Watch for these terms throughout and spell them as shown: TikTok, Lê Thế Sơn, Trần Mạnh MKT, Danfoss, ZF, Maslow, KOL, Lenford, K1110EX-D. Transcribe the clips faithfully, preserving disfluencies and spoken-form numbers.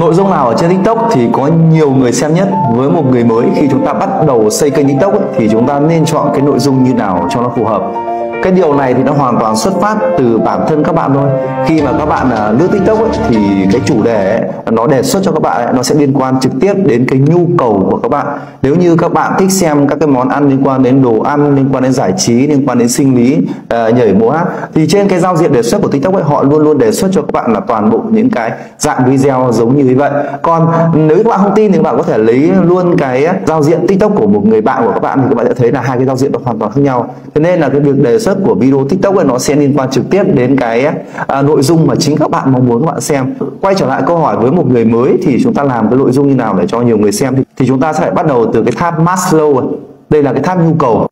Nội dung nào ở trên TikTok thì có nhiều người xem nhất. Với một người mới khi chúng ta bắt đầu xây kênh TikTok ấy, thì chúng ta nên chọn cái nội dung như nào cho nó phù hợp. Cái điều này thì nó hoàn toàn xuất phát từ bản thân các bạn thôi. Khi mà các bạn lướt TikTok ấy, thì cái chủ đề ấy, nó đề xuất cho các bạn ấy, nó sẽ liên quan trực tiếp đến cái nhu cầu của các bạn. Nếu như các bạn thích xem các cái món ăn liên quan đến đồ ăn, liên quan đến giải trí, liên quan đến sinh lý, uh, nhảy múa hát, thì trên cái giao diện đề xuất của TikTok ấy, họ luôn luôn đề xuất cho các bạn là toàn bộ những cái dạng video giống như vậy. Còn nếu các bạn không tin thì các bạn có thể lấy luôn cái giao diện TikTok của một người bạn của các bạn, thì các bạn sẽ thấy là hai cái giao diện nó hoàn toàn khác nhau. Thế nên là cái việc đề xuất của video TikTok ấy, nó sẽ liên quan trực tiếp đến cái à, nội dung mà chính các bạn mong muốn các bạn xem. Quay trở lại câu hỏi, với một người mới thì chúng ta làm cái nội dung như nào để cho nhiều người xem, thì, thì chúng ta sẽ phải bắt đầu từ cái tháp Maslow. Đây là cái tháp nhu cầu.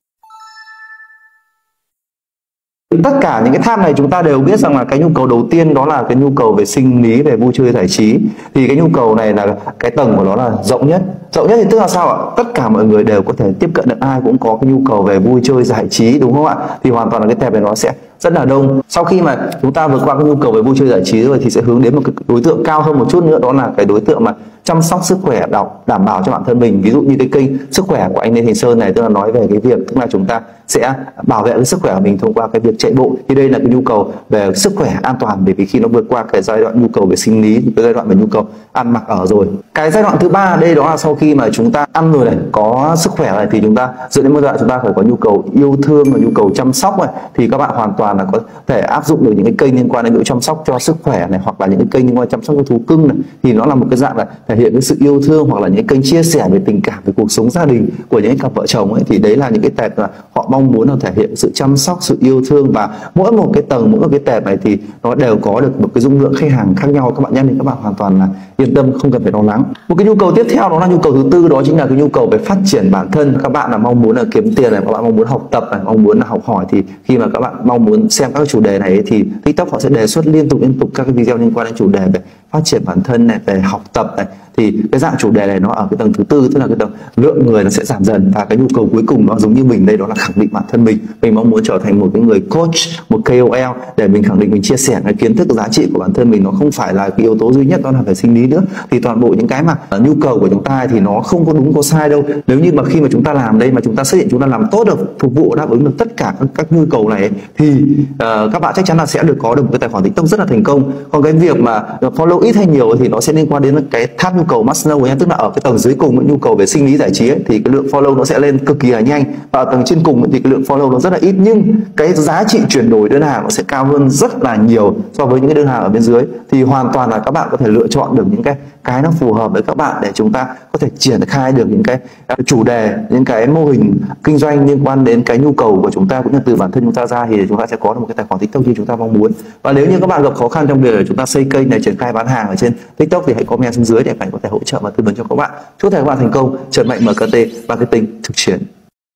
Tất cả những cái tháp này chúng ta đều biết rằng là cái nhu cầu đầu tiên đó là cái nhu cầu về sinh lý, về vui chơi giải trí. Thì cái nhu cầu này là cái tầng của nó là rộng nhất. Rộng nhất thì tức là sao ạ? Tất cả mọi người đều có thể tiếp cận được, ai cũng có cái nhu cầu về vui chơi giải trí, đúng không ạ? Thì hoàn toàn là cái tệp này nó sẽ rất là đông. Sau khi mà chúng ta vượt qua cái nhu cầu về vui chơi giải trí rồi thì sẽ hướng đến một cái đối tượng cao hơn một chút nữa, đó là cái đối tượng mà chăm sóc sức khỏe đảm bảo cho bản thân mình. Ví dụ như cái kênh sức khỏe của anh Lê Thế Sơn này, tức là nói về cái việc tức là chúng ta sẽ bảo vệ cái sức khỏe của mình thông qua cái việc chạy bộ. Thì đây là cái nhu cầu về sức khỏe an toàn, bởi vì khi nó vượt qua cái giai đoạn nhu cầu về sinh lý, cái giai đoạn về nhu cầu ăn mặc ở rồi. Cái giai đoạn thứ ba đây đó là sau khi mà chúng ta ăn rồi này, có sức khỏe này, thì chúng ta dẫn đến một giai đoạn chúng ta phải có nhu cầu yêu thương và nhu cầu chăm sóc này. Thì các bạn hoàn toàn là có thể áp dụng được những cái kênh liên quan đến chăm sóc cho sức khỏe này, hoặc là những cái kênh liên quan chăm sóc cho thú cưng này, thì nó là một cái dạng là thể hiện cái sự yêu thương, hoặc là những kênh chia sẻ về tình cảm, về cuộc sống gia đình của những cặp vợ chồng ấy. Thì đấy là những cái tệp là họ mong muốn là thể hiện sự chăm sóc, sự yêu thương. Và mỗi một cái tầng, mỗi một cái tệp này thì nó đều có được một cái dung lượng khách hàng khác nhau các bạn nhé. Thì các bạn hoàn toàn là yên tâm, không cần phải lo lắng. Một cái nhu cầu tiếp theo đó là nhu cầu thứ tư, đó chính là cái nhu cầu về phát triển bản thân. Các bạn là mong muốn là kiếm tiền này, các bạn mong muốn học tập này, mong muốn là học hỏi. Thì khi mà các bạn mong muốn xem các chủ đề này thì TikTok họ sẽ đề xuất liên tục liên tục các cái video liên quan đến chủ đề về phát triển bản thân này, về học tập này. Thì cái dạng chủ đề này nó ở cái tầng thứ tư, tức là cái tầng lượng người nó sẽ giảm dần. Và cái nhu cầu cuối cùng nó giống như mình đây, đó là khẳng định bản thân mình. Mình mong muốn trở thành một cái người coach, một K O L để mình khẳng định, mình chia sẻ cái kiến thức, giá trị của bản thân mình. Nó không phải là cái yếu tố duy nhất đó là phải sinh lý nữa. Thì toàn bộ những cái mà nhu cầu của chúng ta thì nó không có đúng có sai đâu. Nếu như mà khi mà chúng ta làm đây mà chúng ta xác định chúng ta làm tốt được, phục vụ đáp ứng được tất cả các, các nhu cầu này thì uh, các bạn chắc chắn là sẽ được có được một cái tài khoản TikTok rất là thành công. Còn cái việc mà follow ít hay nhiều thì nó sẽ liên quan đến cái tháp nhu cầu Maslow nhé, tức là ở cái tầng dưới cùng nhu cầu về sinh lý giải trí ấy, thì cái lượng follow nó sẽ lên cực kỳ là nhanh, và ở tầng trên cùng thì cái lượng follow nó rất là ít, nhưng cái giá trị chuyển đổi đơn hàng nó sẽ cao hơn rất là nhiều so với những cái đơn hàng ở bên dưới. Thì hoàn toàn là các bạn có thể lựa chọn được những cái cái nó phù hợp với các bạn để chúng ta có thể triển khai được những cái chủ đề, những cái mô hình kinh doanh liên quan đến cái nhu cầu của chúng ta cũng như từ bản thân chúng ta ra, thì chúng ta sẽ có được một cái tài khoản TikTok như chúng ta mong muốn. Và nếu như các bạn gặp khó khăn trong việc chúng ta xây kênh này, triển khai bán hàng ở trên TikTok thì hãy comment xuống dưới để mình có thể hỗ trợ và tư vấn cho các bạn. Chúc các bạn thành công. Trần Mạnh M K T, marketing thực chiến.